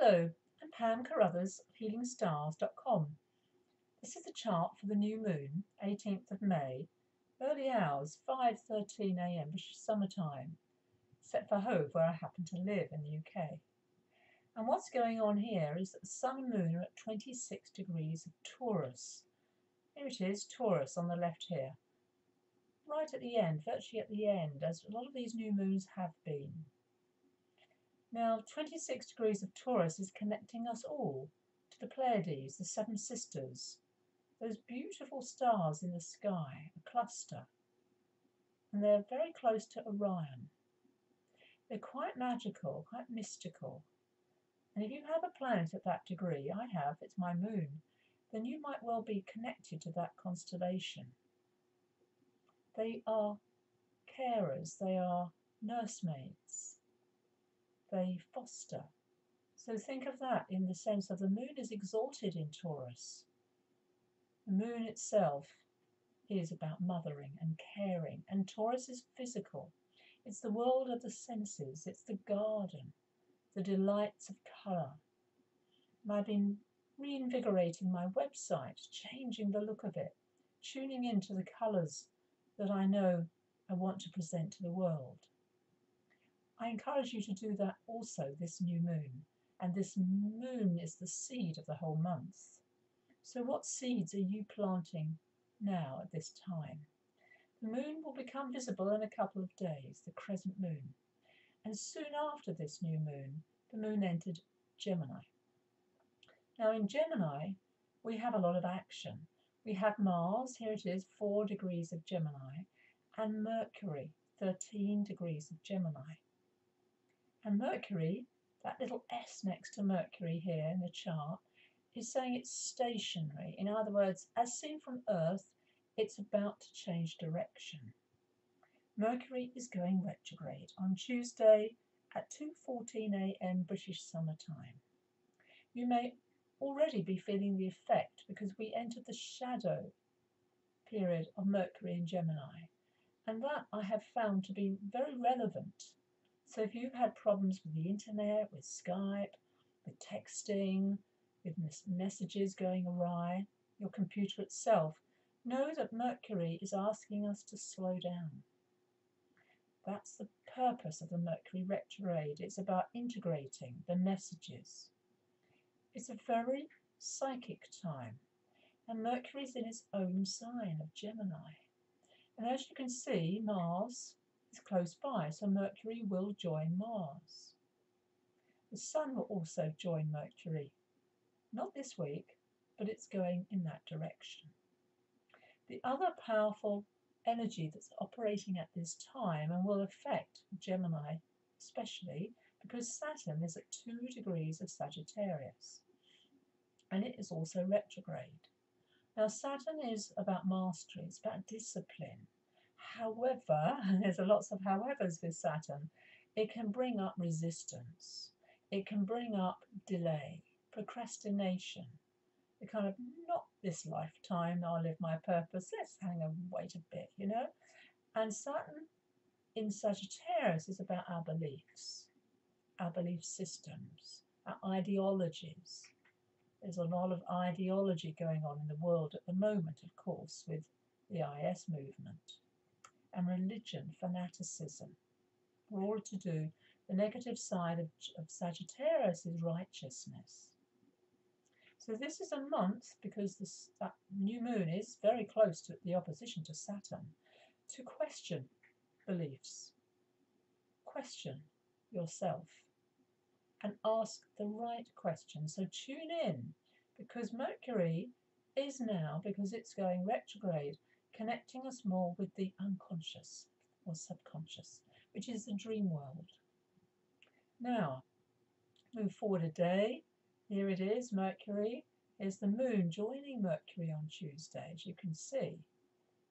Hello, I'm Pam Carruthers of HealingStars.com. This is the chart for the new moon, 18th of May, early hours, 5:13 a.m, which is summertime, set for Hove, where I happen to live in the UK. And what's going on here is that the sun and moon are at 26 degrees of Taurus. Here it is, Taurus on the left here. Right at the end, virtually at the end, as a lot of these new moons have been. Now, 26 degrees of Taurus is connecting us all to the Pleiades, the Seven Sisters, those beautiful stars in the sky, a cluster. And they're very close to Orion. They're quite magical, quite mystical. And if you have a planet at that degree, I have, it's my moon, then you might well be connected to that constellation. They are carers, they are nursemaids, they foster. So think of that in the sense of the moon is exalted in Taurus. The moon itself is about mothering and caring, and Taurus is physical. It's the world of the senses, it's the garden, the delights of colour. And I've been reinvigorating my website, changing the look of it, tuning into the colours that I know I want to present to the world. I encourage you to do that also this new moon, and this moon is the seed of the whole month. So what seeds are you planting now at this time? The moon will become visible in a couple of days, the crescent moon, and soon after this new moon, the moon entered Gemini. Now in Gemini, we have a lot of action. We have Mars, here it is, 4 degrees of Gemini, and Mercury, 13 degrees of Gemini. And Mercury, that little S next to Mercury here in the chart, is saying it's stationary. In other words, as seen from Earth, it's about to change direction. Mercury is going retrograde on Tuesday at 2:14 a.m. British Summer Time. You may already be feeling the effect because we entered the shadow period of Mercury in Gemini, and that I have found to be very relevant. So if you've had problems with the internet, with Skype, with texting, with messages going awry, your computer itself, know that Mercury is asking us to slow down. That's the purpose of the Mercury retrograde. It's about integrating the messages. It's a very psychic time, and Mercury's in its own sign of Gemini. And as you can see, Mars is close by, so Mercury will join Mars. The Sun will also join Mercury, not this week, but it's going in that direction. The other powerful energy that's operating at this time and will affect Gemini especially, because Saturn is at 2 degrees of Sagittarius. And it is also retrograde. Now Saturn is about mastery, it's about discipline. However, there's lots of howevers with Saturn, it can bring up resistance, it can bring up delay, procrastination, the kind of not this lifetime, I'll live my purpose, let's hang and wait a bit, you know. And Saturn in Sagittarius is about our beliefs, our belief systems, our ideologies. There's a lot of ideology going on in the world at the moment, of course, with the IS movement and religion, fanaticism. For all to do, the negative side of Sagittarius is righteousness. So this is a month, because this new moon is very close to the opposition to Saturn, to question beliefs, question yourself, and ask the right question. So tune in, because Mercury is now, because it's going retrograde, connecting us more with the unconscious or subconscious, which is the dream world. Now, move forward a day. Here it is, Mercury. Here's the moon joining Mercury on Tuesday, as you can see.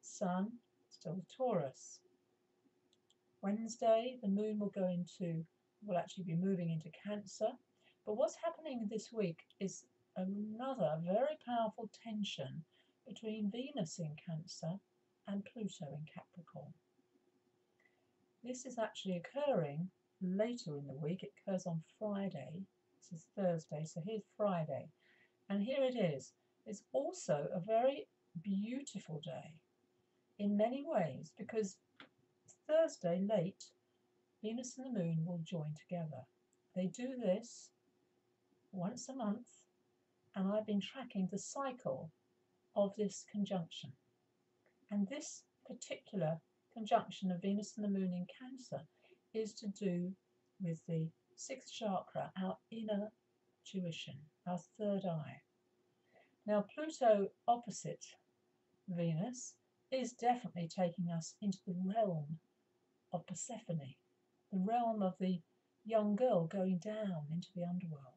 Sun, still Taurus. Wednesday, the moon will actually be moving into Cancer. But what's happening this week is another very powerful tension between Venus in Cancer and Pluto in Capricorn. This is actually occurring later in the week. It occurs on Friday, This is Thursday, so here's Friday. And here it is. It's also a very beautiful day in many ways, because Thursday late, Venus and the Moon will join together. They do this once a month, and I've been tracking the cycle of this conjunction. And this particular conjunction of Venus and the Moon in Cancer is to do with the sixth chakra, our inner tuition, our third eye. Now, Pluto opposite Venus is definitely taking us into the realm of Persephone, the realm of the young girl going down into the underworld.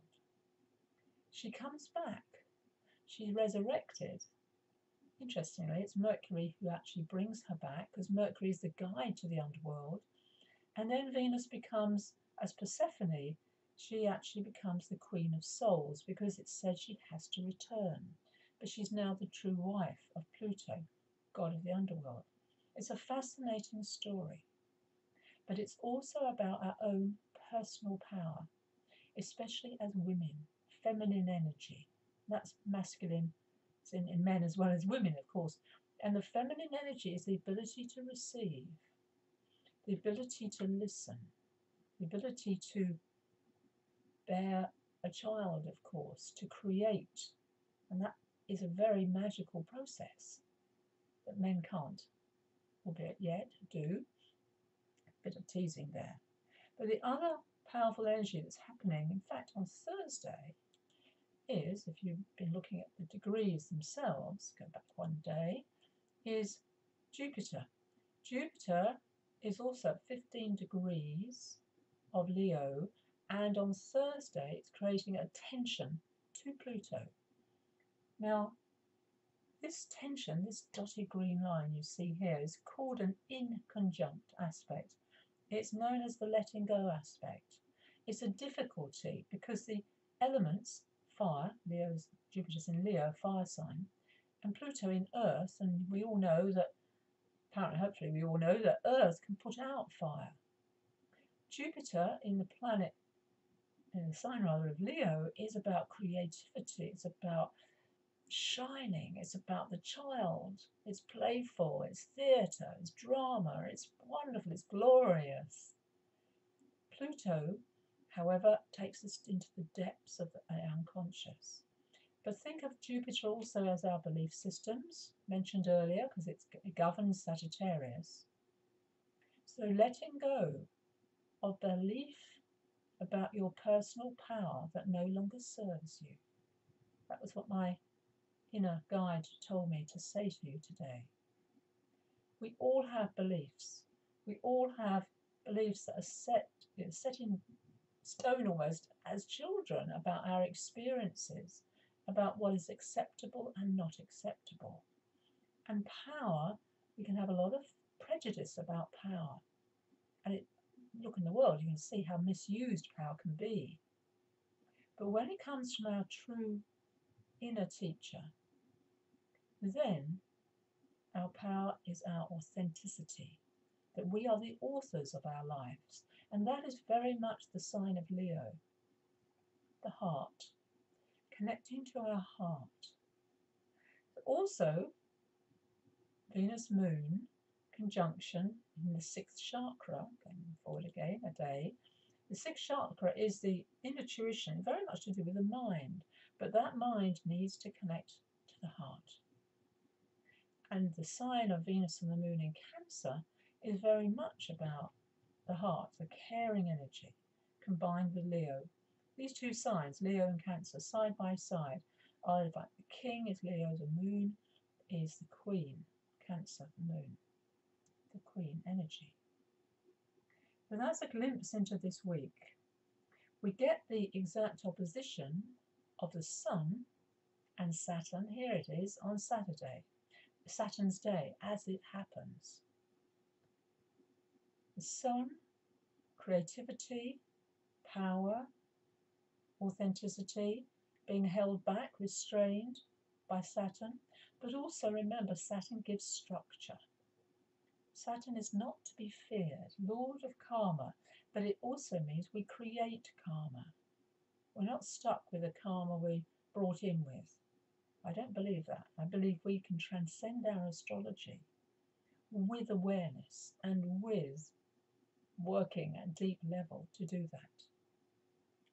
She comes back, she's resurrected. Interestingly, it's Mercury who actually brings her back, because Mercury is the guide to the underworld. And then Venus becomes, as Persephone, she actually becomes the Queen of Souls, because it said she has to return. But she's now the true wife of Pluto, god of the underworld. It's a fascinating story, but it's also about our own personal power, especially as women, feminine energy. That's masculine in men as well as women, of course. And the feminine energy is the ability to receive, the ability to listen, the ability to bear a child, of course, to create. And that is a very magical process that men can't, albeit yet, do. A bit of teasing there. But the other powerful energy that's happening, in fact, on Thursday is, if you've been looking at the degrees themselves, go back one day, is Jupiter. Jupiter is also 15 degrees of Leo, and on Thursday it's creating a tension to Pluto. Now, this tension, this dotted green line you see here, is called an inconjunct aspect. It's known as the letting go aspect. It's a difficulty because the elements, fire, Leo's, Jupiter's in Leo, fire sign, and Pluto in earth, and we all know that, apparently, hopefully we all know that earth can put out fire. Jupiter in the planet, in the sign rather of Leo, is about creativity, it's about shining, it's about the child, it's playful, it's theatre, it's drama, it's wonderful, it's glorious. Pluto, however, takes us into the depths of the unconscious. But think of Jupiter also as our belief systems, mentioned earlier, because it governs Sagittarius. So letting go of belief about your personal power that no longer serves you. That was what my inner guide told me to say to you today. We all have beliefs. We all have beliefs that are set in stone almost as children about our experiences, about what is acceptable and not acceptable. And power, we can have a lot of prejudice about power. And look in the world, you can see how misused power can be. But when it comes from our true inner teacher, then our power is our authenticity, that we are the authors of our lives. And that is very much the sign of Leo, the heart, connecting to our heart. But also, Venus Moon conjunction in the sixth chakra, going forward again a day. The sixth chakra is the inner tuition, very much to do with the mind, but that mind needs to connect to the heart. And the sign of Venus and the Moon in Cancer is very much about the heart, the caring energy, combined with Leo. These two signs, Leo and Cancer, side by side, are like the king is Leo, the moon is the queen, Cancer, the moon, the queen energy. And that's a glimpse into this week. We get the exact opposition of the Sun and Saturn, here it is, on Saturday, Saturn's day, as it happens. The Sun, creativity, power, authenticity, being held back, restrained by Saturn. But also remember, Saturn gives structure. Saturn is not to be feared, lord of karma, but it also means we create karma. We're not stuck with the karma we brought in with. I don't believe that. I believe we can transcend our astrology with awareness and with working at deep level to do that.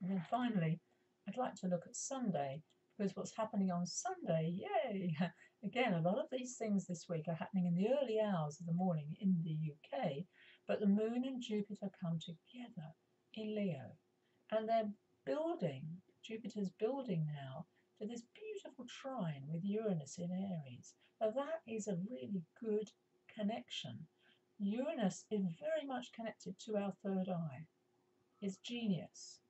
And then finally, I'd like to look at Sunday, because what's happening on Sunday, yay! Again, a lot of these things this week are happening in the early hours of the morning in the UK, but the Moon and Jupiter come together in Leo, and they're building, Jupiter's building now to this beautiful trine with Uranus in Aries. Now that is a really good connection. Uranus is very much connected to our third eye. It's genius.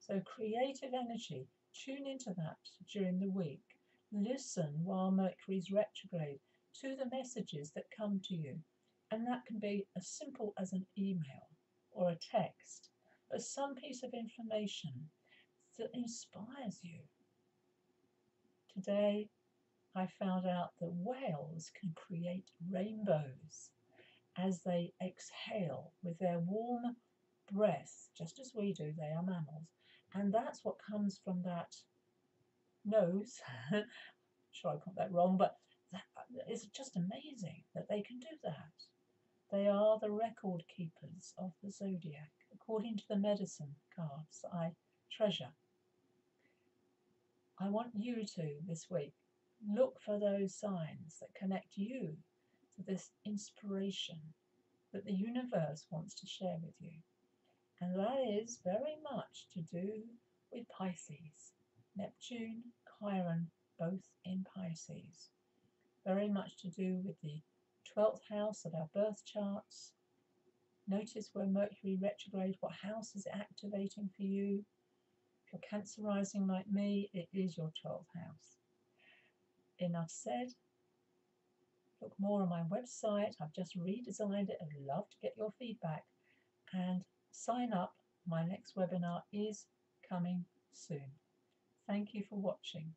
So creative energy, tune into that during the week. Listen while Mercury's retrograde to the messages that come to you. And that can be as simple as an email or a text, but some piece of information that inspires you. Today, I found out that whales can create rainbows as they exhale with their warm breath, just as we do. They are mammals. And that's what comes from that nose. I'm sure I got that wrong, but it's just amazing that they can do that. They are the record keepers of the zodiac, according to the medicine cards I treasure. I want you to, this week, look for those signs that connect you to this inspiration that the universe wants to share with you. And that is very much to do with Pisces. Neptune, Chiron, both in Pisces. Very much to do with the 12th house of our birth charts. Notice where Mercury retrograde, what house is activating for you. If you're Cancer rising like me, it is your 12th house. Enough said. Look more on my website. I've just redesigned it. I'd love to get your feedback. And sign up. My next webinar is coming soon. Thank you for watching.